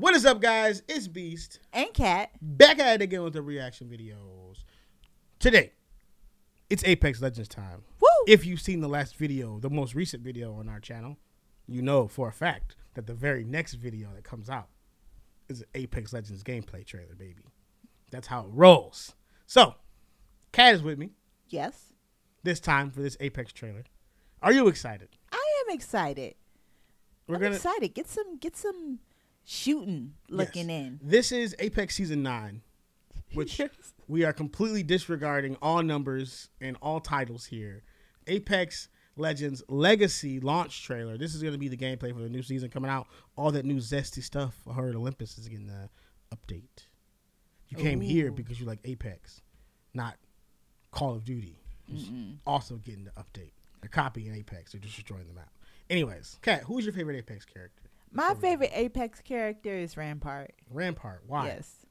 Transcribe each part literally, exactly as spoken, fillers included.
What is up, guys? It's Beast and Cat back at it again with the reaction videos. Today, it's Apex Legends time. Woo! If you've seen the last video, the most recent video on our channel, you know for a fact that the very next video that comes out is an Apex Legends gameplay trailer, baby. That's how it rolls. So, Cat is with me. Yes. This time for this Apex trailer. Are you excited? I am excited. We're I'm gonna... excited. Get some get some shooting looking yes. in. This is Apex Season nine, which yes. we are completely disregarding all numbers and all titles here. Apex Legends Legacy launch trailer. This is going to be the gameplay for the new season coming out. All that new zesty stuff. I heard Olympus is getting the update. You Ooh. Came here because you like Apex, not Call of Duty. Mm-mm. Also getting the update. A copy in Apex. They're just destroying the map. Anyways, Kat, who's your favorite Apex character? My favorite Apex character is Rampart. Rampart. Why? Yes.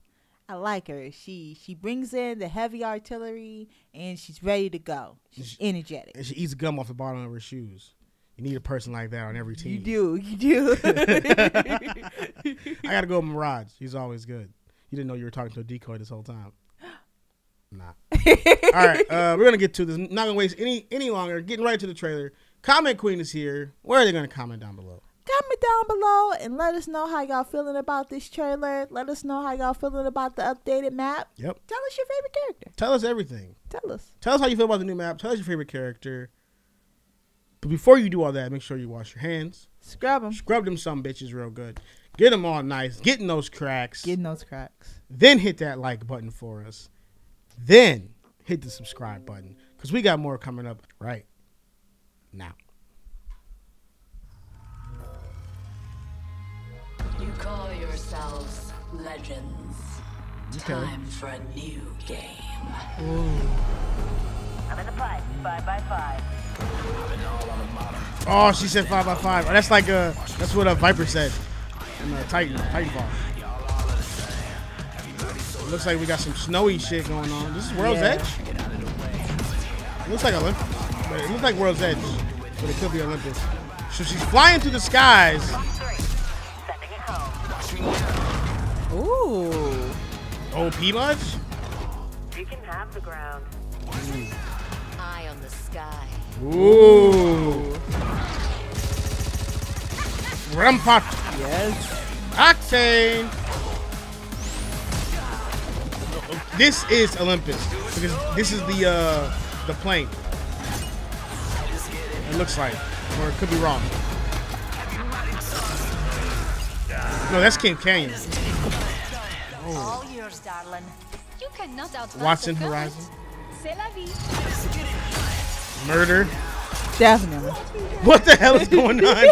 I like her. She she brings in the heavy artillery, and she's ready to go. She's she, energetic. And she eats gum off the bottom of her shoes. You need a person like that on every team. You do. You do. I got to go with Mirage. He's always good. You didn't know you were talking to a decoy this whole time. Nah. All right. Uh, we're going to get to this. Not going to waste any, any longer. Getting right to the trailer. Comment Queen is here. Where are they going to comment down below? Comment down below and let us know how y'all feeling about this trailer. Let us know how y'all feeling about the updated map. Yep. Tell us your favorite character. Tell us everything. Tell us. Tell us how you feel about the new map. Tell us your favorite character. But before you do all that, make sure you wash your hands. Scrub them. Scrub them some bitches real good. Get them all nice. Getting those cracks. Getting those cracks. Then hit that like button for us. Then hit the subscribe button because we got more coming up right now. You call yourselves legends. Okay. Time for a new game. Ooh. I'm in the pipe, five by five. Oh, she said five by five. Oh, that's like a that's what a Viper said in the Titan Titanfall. Looks like we got some snowy shit going on. This is World's yeah. Edge. It looks like Olympus. But it looks like World's Edge, but it could be Olympus. So she's flying through the skies. Ooh. O P much? You can have the ground. Ooh. Eye on the sky. Ooh. Rampart. Yes. Oxane. This is Olympus because this is the uh, the plane. It looks like, or it could be wrong. No, that's King Canyon. Oh. All yours, darling. You cannot outlast Watson Horizon. Murder. Definitely. What the hell is going on?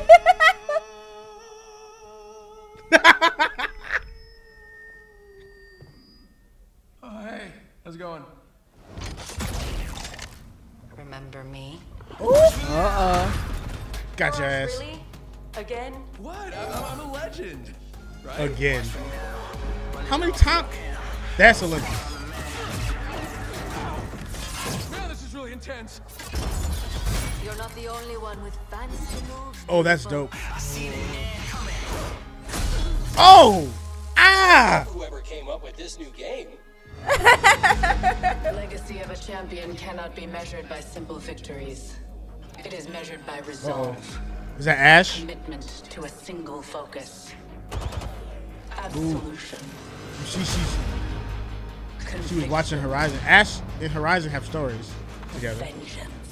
Oh, hey. How's it going? Remember me? Ooh. Uh-uh. Got your ass. Really? Again? What? I'm, I'm a legend. Right? Again. How many times? That's Olympus. Man, this is really intense. You're not the only one with fancy moves. Oh, that's dope. Oh! Ah! Whoever came up with this new game. The legacy of a champion cannot be measured by simple victories. It is measured by resolve. Uh-oh. Is that Ash? Commitment to a single focus. Absolution. She, she, she was watching Horizon. Ash and Horizon have stories together. Vengeance.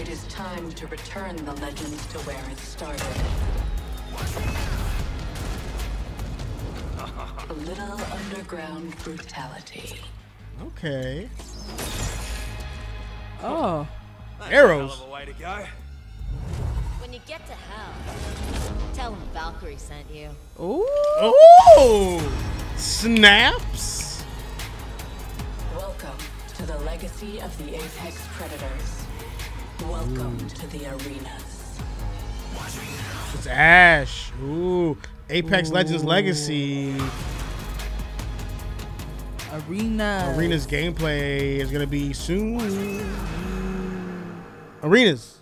It is time to return the legend to where it started. A little underground brutality. Okay. Oh. Arrows. When you get to hell, tell him Valkyrie sent you. Ooh. Oh. Snaps. Welcome to the legacy of the Apex Predators. Welcome Ooh. To the Arenas. It's Ash. Ooh. Apex Ooh. Legends Legacy. Arenas. Arenas gameplay is going to be soon. Arenas,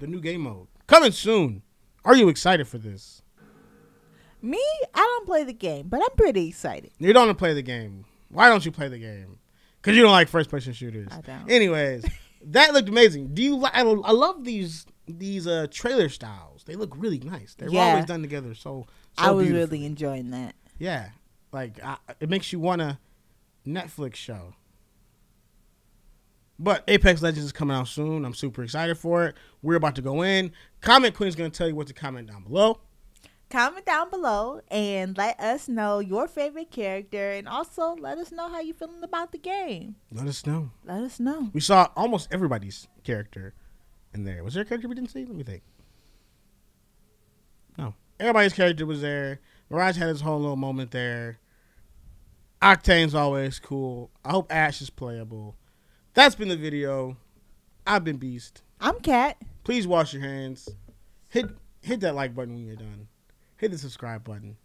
the new game mode, coming soon Are you excited for this? Me? I don't play the game, but I'm pretty excited. You don't play the game. Why don't you play the game? Because you don't like first-person shooters. I don't. Anyways, that looked amazing. Do you? Li I, I love these these uh, trailer styles. They look really nice. They're yeah. always done together. So, so I was beautiful. really enjoying that. Yeah, like I, it makes you want a Netflix show. But Apex Legends is coming out soon. I'm super excited for it. We're about to go in. Comment Queen's going to tell you what to comment down below. Comment down below and let us know your favorite character. And also let us know how you're feeling about the game. Let us know. Let us know. We saw almost everybody's character in there. Was there a character we didn't see? Let me think. No. Everybody's character was there. Mirage had his whole little moment there. Octane's always cool. I hope Ash is playable. That's been the video. I've been Beast. I'm Cat. Please wash your hands. Hit hit that like button when you're done. Hit the subscribe button.